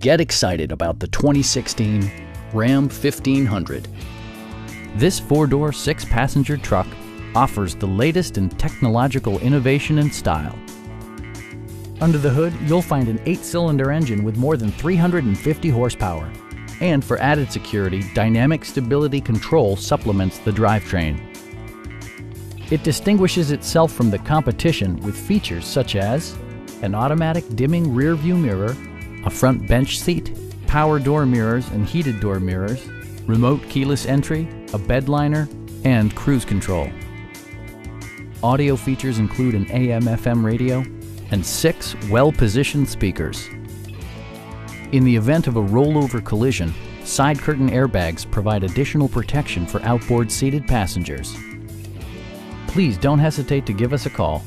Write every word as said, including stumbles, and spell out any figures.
Get excited about the twenty sixteen Ram fifteen hundred. This four-door, six-passenger truck offers the latest in technological innovation and style. Under the hood, you'll find an eight-cylinder engine with more than three hundred fifty horsepower. And for added security, dynamic stability control supplements the drivetrain. It distinguishes itself from the competition with features such as an automatic dimming rear-view mirror, a front bench seat, power door mirrors and heated door mirrors, remote keyless entry, a bed liner, and cruise control. Audio features include an A M F M radio and six well-positioned speakers. In the event of a rollover collision, side curtain airbags provide additional protection for outboard seated passengers. Please don't hesitate to give us a call.